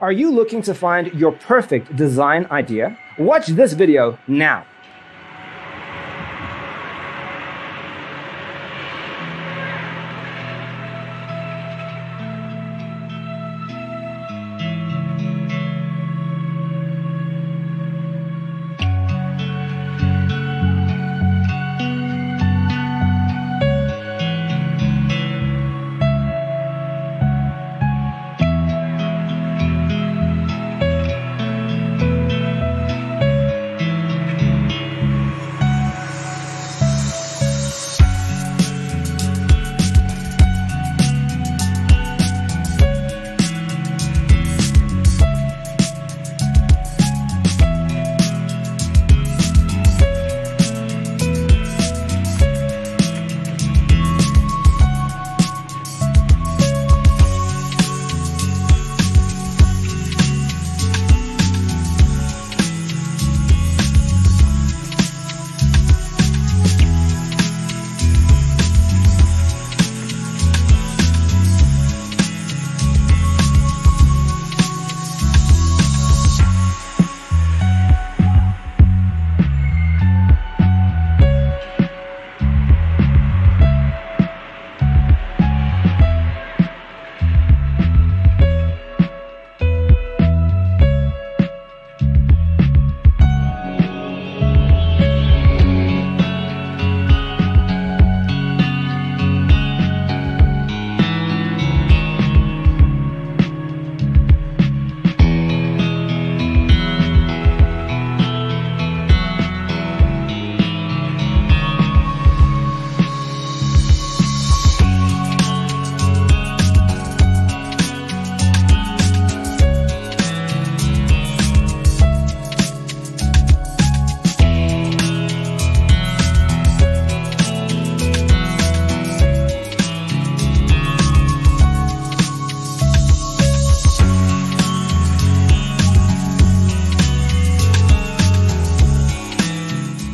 Are you looking to find your perfect design idea? Watch this video now.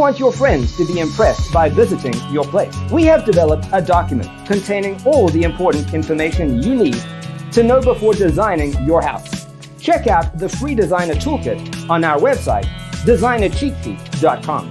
want your friends to be impressed by visiting your place, we have developed a document containing all the important information you need to know before designing your house. Check out the free designer toolkit on our website, designercheatsheet.com.